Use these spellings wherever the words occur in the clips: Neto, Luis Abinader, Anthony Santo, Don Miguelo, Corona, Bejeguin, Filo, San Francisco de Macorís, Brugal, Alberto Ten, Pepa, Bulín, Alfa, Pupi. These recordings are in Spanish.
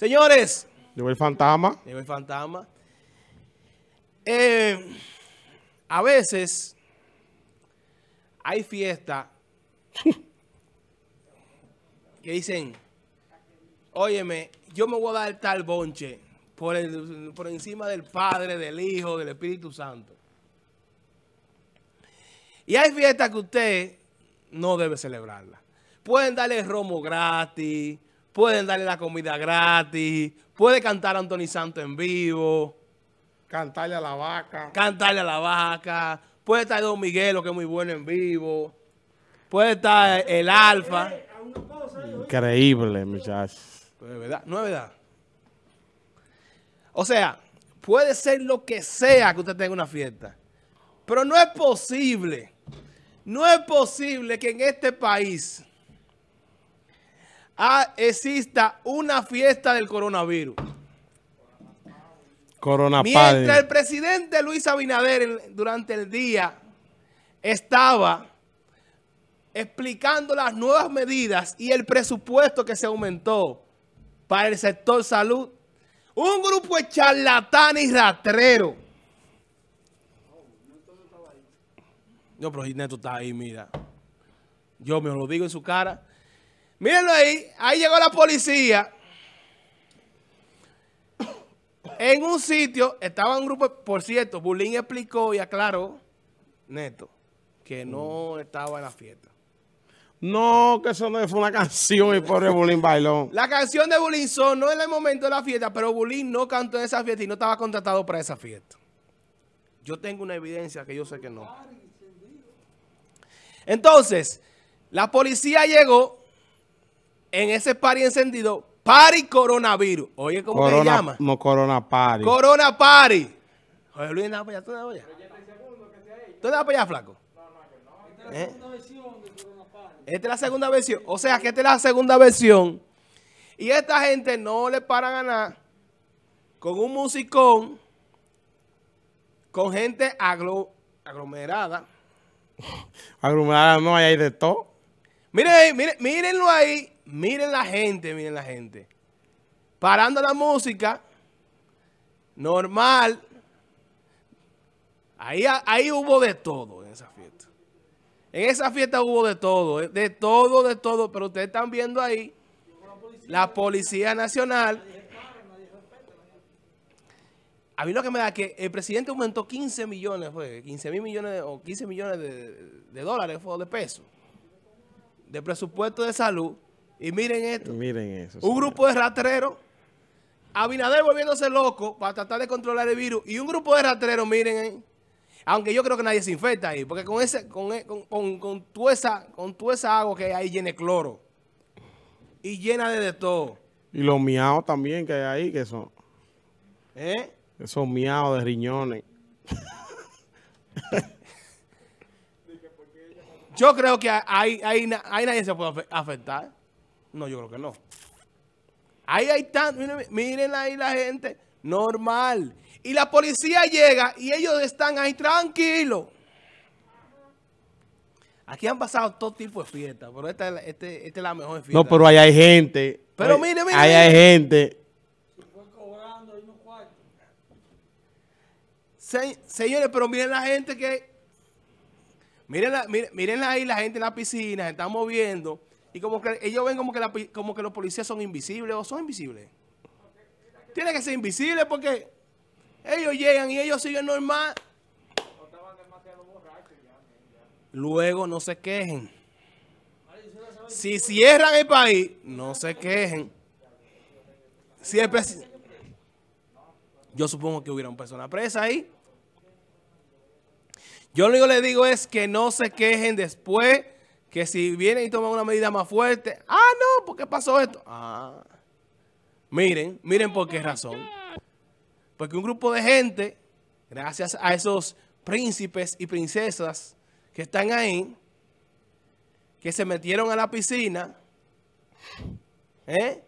Señores. Llegó el fantasma. Llegó el fantasma. A veces hay fiestas que dicen, óyeme, yo me voy a dar tal bonche por encima del Padre, del Hijo, del Espíritu Santo. Y hay fiestas que usted no debe celebrarla. Pueden darle romo gratis, pueden darle la comida gratis, puede cantar a Anthony Santo en vivo. Cantarle a la vaca. Cantarle a la vaca. Puede estar Don Miguelo, que es muy bueno en vivo. Puede estar el Alfa. Increíble, muchachos. No es verdad, no es verdad. O sea, puede ser lo que sea que usted tenga una fiesta. Pero no es posible. No es posible que en este país exista una fiesta del coronavirus. Mientras el presidente Luis Abinader durante el día estaba explicando las nuevas medidas y el presupuesto que se aumentó para el sector salud, un grupo de charlatanes y ratreros. No, pero Neto está ahí, mira. Yo me lo digo en su cara. Mírenlo ahí llegó la policía. En un sitio, estaba un grupo, por cierto, Bulín explicó y aclaró, Neto, que no estaba en la fiesta. No, que eso no fue una canción, el pobre Bulín bailó. La canción de Bulín sonó en el momento de la fiesta, pero Bulín no cantó en esa fiesta y no estaba contratado para esa fiesta. Yo tengo una evidencia que yo sé que no. Entonces, la policía llegó en ese party encendido, Party Coronavirus. Oye, ¿cómo se llama? No, Corona Party. Corona Party. Oye, Luis, nada para allá, tú nada para allá. ¿Tú nada para allá, flaco? No. Esta es la segunda versión de Corona Party. Esta es la segunda versión. O sea, que esta es la segunda versión. Y esta gente no le para ganar con un musicón, con gente aglomerada. Aglomerada no, hay de todo. Miren ahí, mírenlo ahí. Miren la gente, parando la música, normal, ahí hubo de todo en esa fiesta. En esa fiesta hubo de todo, pero ustedes están viendo ahí la Policía Nacional. A mí lo que me da que el presidente aumentó 15 millones, fue, 15 mil millones o 15 millones de dólares, fue, de pesos, de presupuesto de salud. Y miren esto. Miren eso. Un grupo de ratreros. Abinader volviéndose loco para tratar de controlar el virus. Y un grupo de ratreros, miren ahí. Aunque yo creo que nadie se infecta ahí. Porque con toda esa agua que hay ahí llena de cloro. Y llena de todo. Y los miados también que hay ahí, que son. ¿Eh? Esos miados de riñones. Yo creo que ahí nadie se puede afectar. No, yo creo que no. Ahí hay tanto, miren ahí la gente, normal. Y la policía llega y ellos están ahí tranquilos. Aquí han pasado todo tipo de fiestas, pero esta es la mejor fiesta. No, pero ahí hay gente. Pero miren. Ahí hay gente. Se fue cobrando ahí unos cuartos. Señores, pero miren la gente que... Miren ahí la gente en la piscina, se están moviendo. Y como que ellos ven como que los policías son invisibles o son invisibles. Tienen que ser invisibles porque ellos llegan y ellos siguen normal. Luego no se quejen. Si cierran el país, no se quejen. Siempre. Yo supongo que hubiera una persona presa ahí. Yo lo único que les digo es que no se quejen después. Que si vienen y toman una medida más fuerte, ah, no, ¿por qué pasó esto? Ah, miren por qué razón. Porque un grupo de gente, gracias a esos príncipes y princesas que están ahí, que se metieron a la piscina, el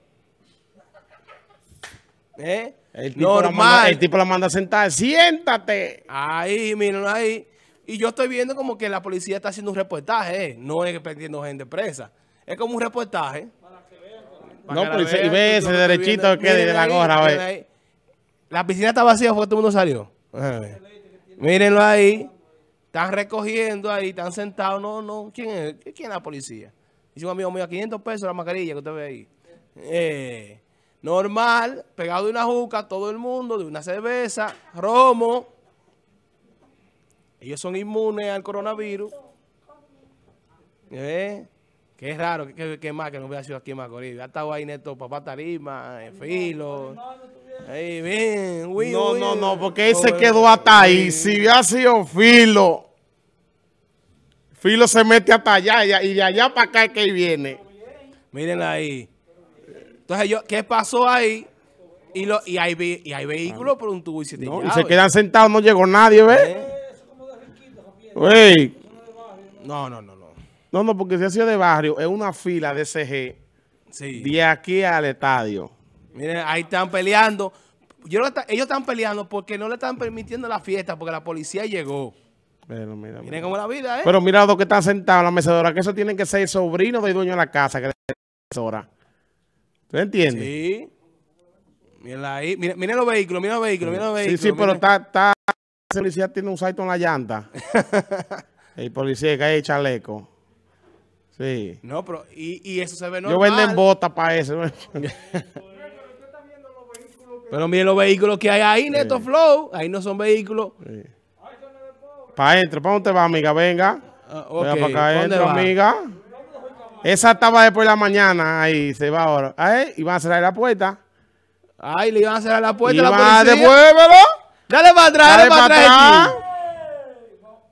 tipo normal. El tipo la manda a sentar, siéntate. Ahí, miren ahí. Y yo estoy viendo como que la policía está haciendo un reportaje, no es que perdiendo gente presa. Es como un reportaje. Para que vean, No, pero y ve ese derechito que de la gorra, ve. La piscina está vacía porque todo el mundo salió. Mírenlo ahí. Están recogiendo ahí, están sentados. No, no. ¿Quién es? ¿Quién es la policía? Dice un amigo mío, $500 la mascarilla que usted ve ahí. Normal, pegado de una juca, todo el mundo, de una cerveza, romo. Ellos son inmunes al coronavirus. Qué raro, qué más que no hubiera sido aquí en Macorís. Ha estado ahí Neto, papá tarima, Filo. Ahí, bien, no, porque él se quedó hasta ahí. Si hubiera sido Filo, Filo se mete hasta allá y de allá para acá es que viene. Mírenla ahí. Entonces, ¿qué pasó ahí? Y hay vehículos por un tubo y se te lleva, y se quedan sentados, no llegó nadie, ¿ves? Wey. No, porque si ha sido de barrio, es una fila de CG. Sí. De aquí al estadio. Miren, ahí están peleando. Ellos están peleando porque no le están permitiendo la fiesta, porque la policía llegó. Pero mira, miren cómo la vida, ¿eh? Pero mira los que están sentados en la mecedora, que eso tienen que ser sobrinos del dueño de la casa, que es la mecedora. ¿Tú entiendes? Sí. Miren los vehículos, miren los vehículos. Sí, pero está... El policía tiene un salto en la llanta. El policía que hay chaleco. Sí. No, pero... Y eso se ve normal. Yo venden botas para eso. Pero miren los vehículos que hay ahí, Neto Flow. Ahí no son vehículos. Sí. Para adentro. ¿Para dónde va, amiga? Venga. Okay. Venga para acá adentro, amiga. Esa estaba después de la mañana. Ahí se va ahora. Ahí, y van a cerrar la puerta. Ahí le iban a cerrar la puerta a la policía. ¡Devuélvelo! Dale para atrás,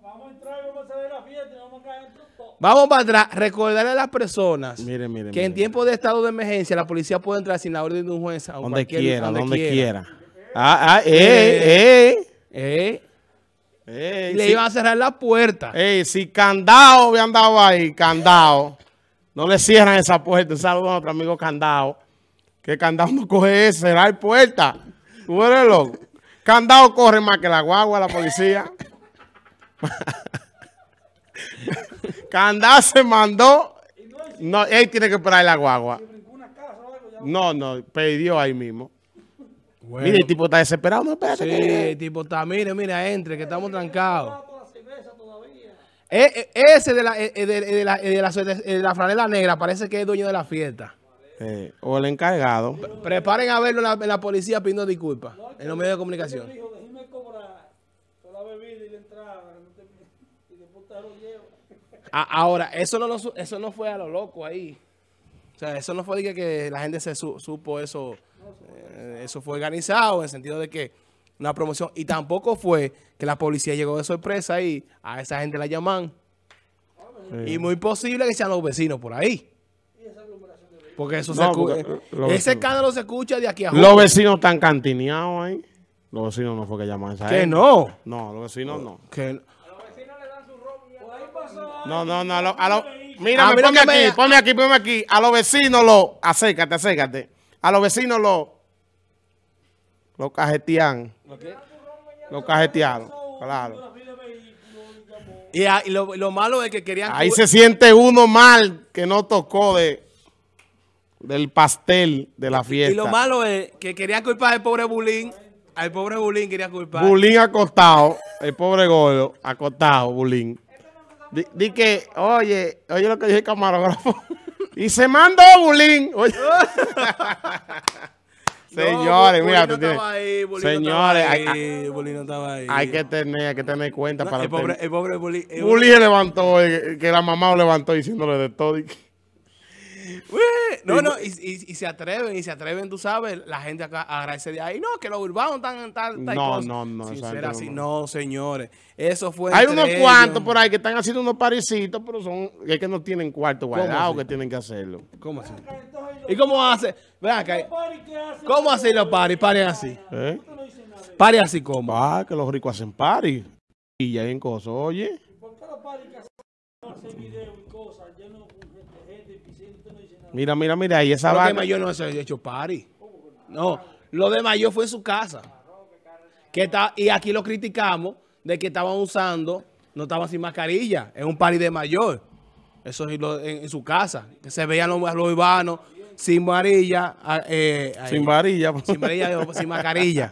Vamos a entrar, vamos a ver la fiesta, vamos a caer en todo. Vamos para atrás, recordarle a las personas que en tiempo de estado de emergencia la policía puede entrar sin la orden de un juez. Donde quiera. Le iban a cerrar la puerta. Si candado habían dado ahí, candado. No le cierran esa puerta. Un saludo a nuestro amigo candado. Que candado no coge eso, cerrar puerta. Tú eres loco. Candado corre más que la guagua, la policía. Candado se mandó. No, él tiene que esperar la guagua. No, pidió ahí mismo. Bueno. Mire, el tipo está desesperado. No, espérate. Sí, el tipo está, mira, entre, que estamos trancados. Ese de la franela negra parece que es dueño de la fiesta. O el encargado. Preparen a verlo en la policía pidiendo disculpas en los medios de comunicación. Ahora, eso no fue a lo loco ahí. O sea, eso no fue que la gente se supo eso. Eso fue organizado en el sentido de que una promoción. Y tampoco fue que la policía llegó de sorpresa ahí. A esa gente la llaman. Y muy posible que sean los vecinos por ahí. Porque eso ese escándalo se escucha de aquí a abajo. Los vecinos están cantineados ahí. Los vecinos no fue que llaman esa gente. ¿Que no? No, los vecinos no. A los vecinos le dan su ropa. Mira, ponme aquí. A los vecinos acércate. A los vecinos los cajetean. Los cajetearon, claro. Y lo malo es que querían... Ahí se siente uno mal que no tocó del pastel de la fiesta. Y lo malo es que quería culpar al pobre Bulín. Al pobre Bulín quería culpar. Bulín acostado. El pobre gordo. Acostado, Bulín. Di que, oye lo que dije el camarógrafo. Y se mandó Bulín. Oye. Señores, mira, tú tienes. Señores, hay que tener cuenta para el pobre Bulín. Bulín levantó, que la mamá lo levantó diciéndole de todo. Y se atreven, tú sabes, la gente acá agradece de ahí. No, que los urbanos están no. Sin ser así, no, señores. Eso fue. Hay unos cuantos por ahí que están haciendo unos parecitos, pero es que no tienen cuarto guardado, que tienen que hacerlo. ¿Cómo así? ¿Y cómo hace? ¿Cómo hacen los paris? Paren así. ¿Paren así cómo? Ah, que los ricos hacen paris. Y ya hay cosas, oye. ¿Por qué los paris que hacen videos y cosas? Yo no. Mira, ahí esa vaca. Los de Mayor no se había hecho party. No, lo de Mayor fue en su casa. Y aquí lo criticamos de que estaban usando, no estaban sin mascarilla. Es un party de Mayor. Eso es en su casa. Que se veían los urbanos, sin varilla, sin varilla, sin varilla, sin mascarilla,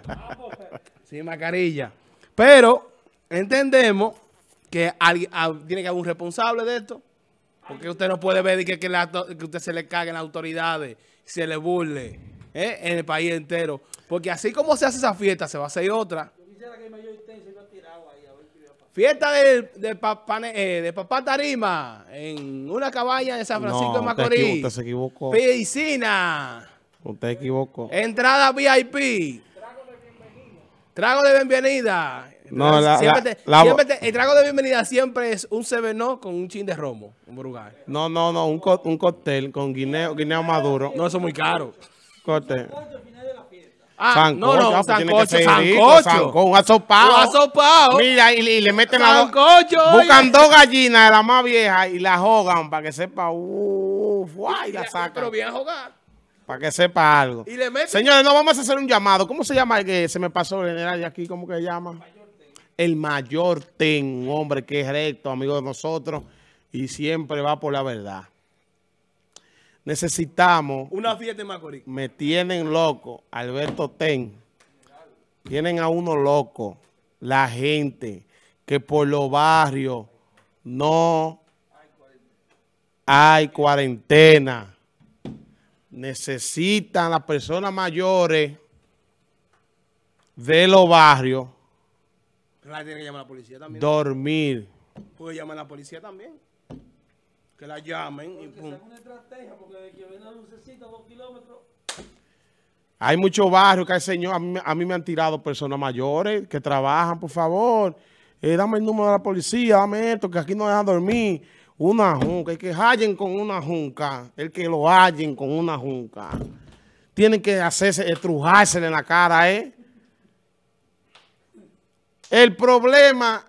sin mascarilla. Pero entendemos que tiene que haber un responsable de esto, porque usted no puede ver que usted se le cague en las autoridades, se le burle en el país entero, porque así como se hace esa fiesta, se va a hacer otra. Yo quisiera que mayor intenso iba tirado ahí. Fiesta de Papá Tarima en una cabaña de San Francisco de Macorís. Usted se equivocó. Piscina. Usted equivocó. Entrada VIP. Trago de bienvenida. No, el trago de bienvenida siempre es un CBNO con un chin de romo. Un brugal. No, no, no. Un cóctel con guineo maduro. No, eso es muy caro. Cóctel. Ah, sancocho, no, no, sancocho. Un asopado. Un asopado. Mira, y le meten sancocho, a dos. Buscan dos gallinas de la más vieja y las jogan para que sepa. Y la sacan. Pero bien jugada. Para que sepa algo. Y le meten... Señores, no vamos a hacer un llamado. ¿Cómo se llama el que se me pasó el general de aquí? ¿Cómo que se llama? El Mayor Ten, un hombre que es recto, amigo de nosotros y siempre va por la verdad. Necesitamos... Una fiesta en Macorís. Me tienen loco, Alberto Ten. Tienen a uno loco. La gente que por los barrios no hay cuarentena. Necesitan las personas mayores de los barrios. La tiene que llamar a la policía también. Dormir. Puede llamar a la policía también. Que la llamen. Y pum. Una estrategia, porque de que viene la lucecita, 2 kilómetros. Hay muchos barrios que hay señor. A mí me han tirado personas mayores que trabajan, por favor. Dame el número de la policía, dame esto, que aquí no dejan dormir. Una junca. El que hallen con una junca. El que lo hallen con una junca. Tienen que hacerse, estrujársele en la cara, El problema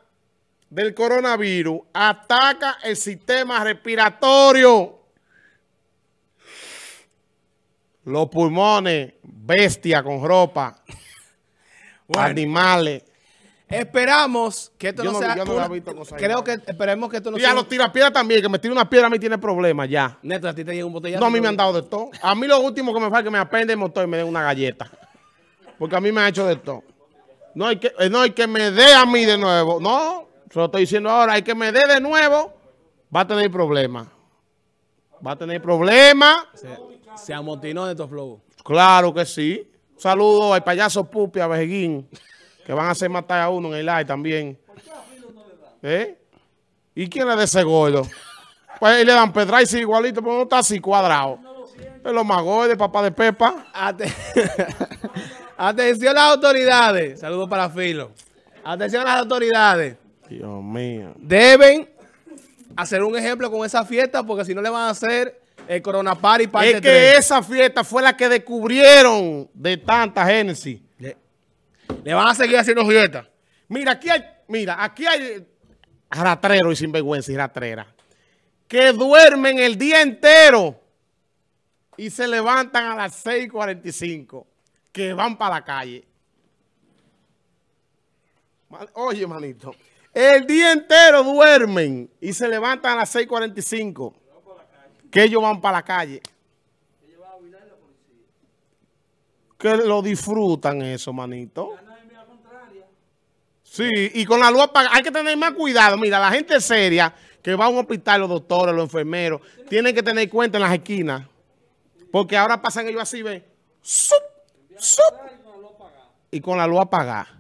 del coronavirus ataca el sistema respiratorio. Los pulmones, bestia con ropa, bueno, animales. Esperamos que esto no sea... Yo no lo he visto cosas creo que esperemos que esto no sea... Ya los tirapiedras también, que me tira una piedra a mí tiene problemas ya. Neto, a ti te llega un botellazo. No, a mí me han dado de todo. A mí lo último que me falta es que me aprende el motor y me den una galleta. Porque a mí me ha hecho de todo. No hay que, me dé a mí de nuevo. No, se lo estoy diciendo ahora. Hay que me dé de nuevo. Va a tener problemas. Va a tener problemas. Se amotinó de estos flojos. Claro que sí. Un saludo al payaso Pupi, a Bejeguin, que van a hacer matar a uno en el live también. ¿Y quién le da ese gordo? Pues le dan pedra y si igualito, pero no está así cuadrado. Es lo más gordo, papá de Pepa. Atención a las autoridades. Saludos para Filo. Atención a las autoridades. Dios mío. Deben hacer un ejemplo con esa fiesta porque si no le van a hacer el Corona Party parte 3. Es que esa fiesta fue la que descubrieron de tanta génesis. Le van a seguir haciendo fiestas. Mira, aquí hay ratreros y sinvergüenza y ratreras que duermen el día entero y se levantan a las 6:45. Que van para la calle. Oye, manito. El día entero duermen y se levantan a las 6:45. Que ellos van para la calle. Que lo disfrutan eso, manito. Sí, y con la luz apagada. Hay que tener más cuidado. Mira, la gente seria que va a un hospital, los doctores, los enfermeros, tienen que tener cuenta en las esquinas. Porque ahora pasan ellos así, ven. ¡Sup! Y con la luz apagada.